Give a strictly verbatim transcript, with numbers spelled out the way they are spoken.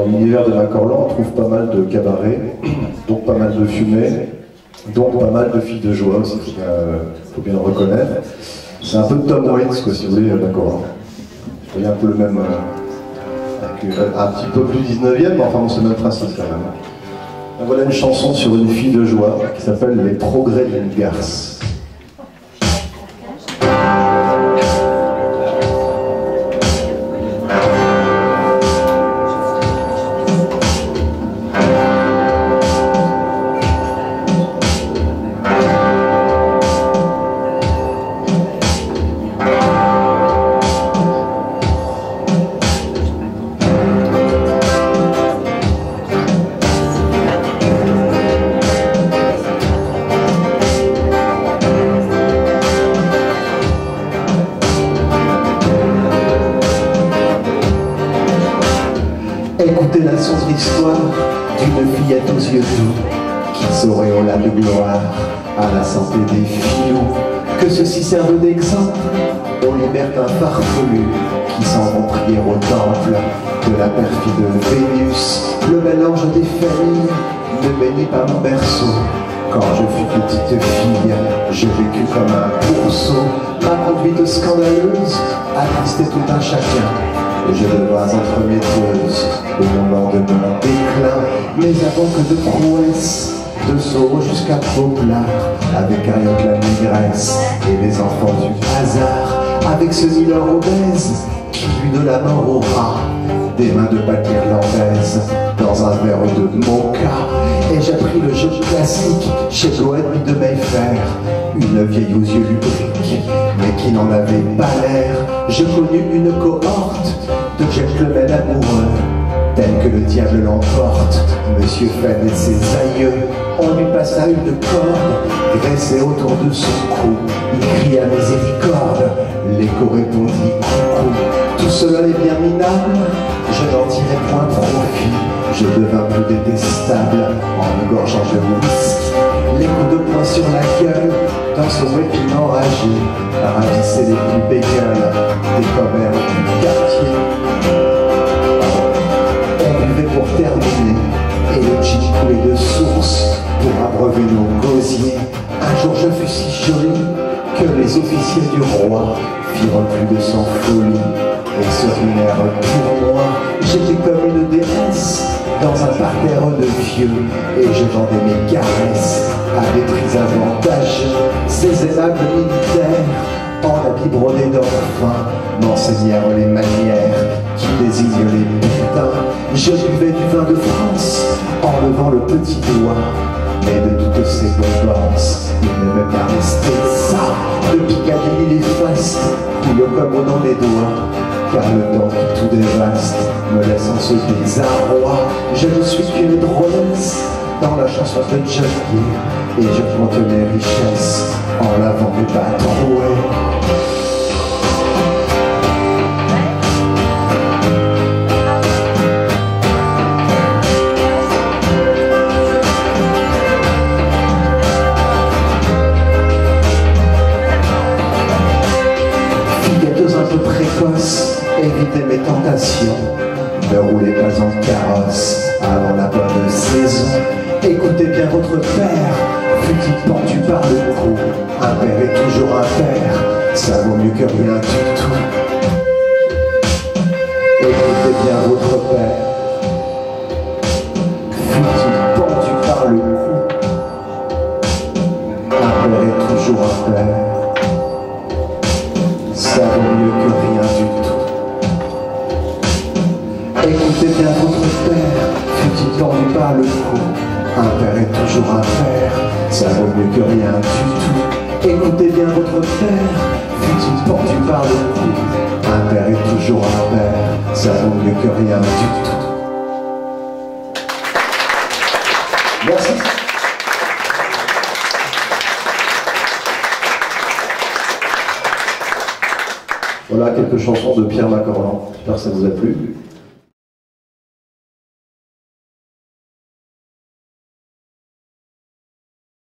dans l'univers de Mac Orlan, on trouve pas mal de cabarets, donc pas mal de fumées, donc pas mal de filles de joie aussi, il faut, euh, faut bien le reconnaître. C'est un peu de Tom Waits, quoi, si vous voulez, Mac Orlan. Il y a un peu le même, euh, avec, euh, un petit peu plus dix-neuvième, mais enfin, on se met principe quand même. Donc, voilà une chanson sur une fille de joie qui s'appelle Les Progrès d'une Garce. Écoutez la sombre histoire d'une fille à tous yeux doux qui s'auréola de gloire à la santé des filous. Que ceux-ci servent d'exemple aux libertins farfelus qui s'en vont prier au temple de la perfide Vénus. Le bel ange des familles ne bénit pas mon berceau. Quand je fus petite fille, j'ai vécu comme un pourceau. Ma conduite scandaleuse attristait tout un chacun. Je devins entremetteuse au moment de mon déclin, mais avant que de prouesses, de sauts jusqu'à Poplard, avec un yacht la négresse et les enfants du hasard, avec ce Nilor obèse qui fut de la mort au rat, des mains de pâte irlandaise dans un verre de mocha, et j'appris le jeu classique chez Joël de Mayfair, une vieille aux yeux lubriques, mais qui n'en avait pas l'air. Je connus une cohorte de gentlemen amoureux, tel que le diable l'emporte, Monsieur Fenn et ses aïeux. On lui passa une corde, dressée autour de son cou. Il cria miséricorde, l'écho répondit coucou. Tout cela est bien minable, je n'en tirai point profit. Je devins plus détestable en me gorgeant de whisky. Les coups de poing sur la gueule, dans son répit enragé, ravissaient les plus bégueules des commères du quartier. On buvait pour terminer, et le gin coulait de source pour abreuver nos gosiers. Un jour je fus si jolie que les officiers du roi firent plus de sang folie et se ruinèrent pour moi. J'étais comme une déesse dans un parterre de vieux, et je vendais mes caresses à des prix avantageux. Ces aimables militaires, en habit brodé d'orphin, m'enseignèrent les manières qui désignent les putains. Je buvais du vin de France en levant le petit doigt, mais de toutes ces bombances, il ne me paraissait ça. De Picadilly les fastes, couillons comme au nom des doigts, car le temps qui tout dévaste me laisse en ce désarroi. Je ne suis qu'une drôlesse dans la chanson de Shakespeare, et je compte mes richesses en lavant mes pattes trouées. Évitez mes tentations, ne roulez pas en carrosse avant la bonne saison. Écoutez bien votre père, fut-il pendu par le cou. Un père est toujours un père, ça vaut mieux que rien du tout. Écoutez bien votre père, fut-il pendu par le cou. Un père est toujours un père, ça vaut mieux que rien du tout. Écoutez bien votre père, fut-il pendu par le cou. Un père est toujours un père, ça vaut mieux que rien du tout. Écoutez bien votre père, fut-il pendu par le cou. Un père est toujours un père, ça vaut mieux que rien du tout. Merci. Voilà quelques chansons de Pierre Mac Orlan. J'espère que ça vous a plu.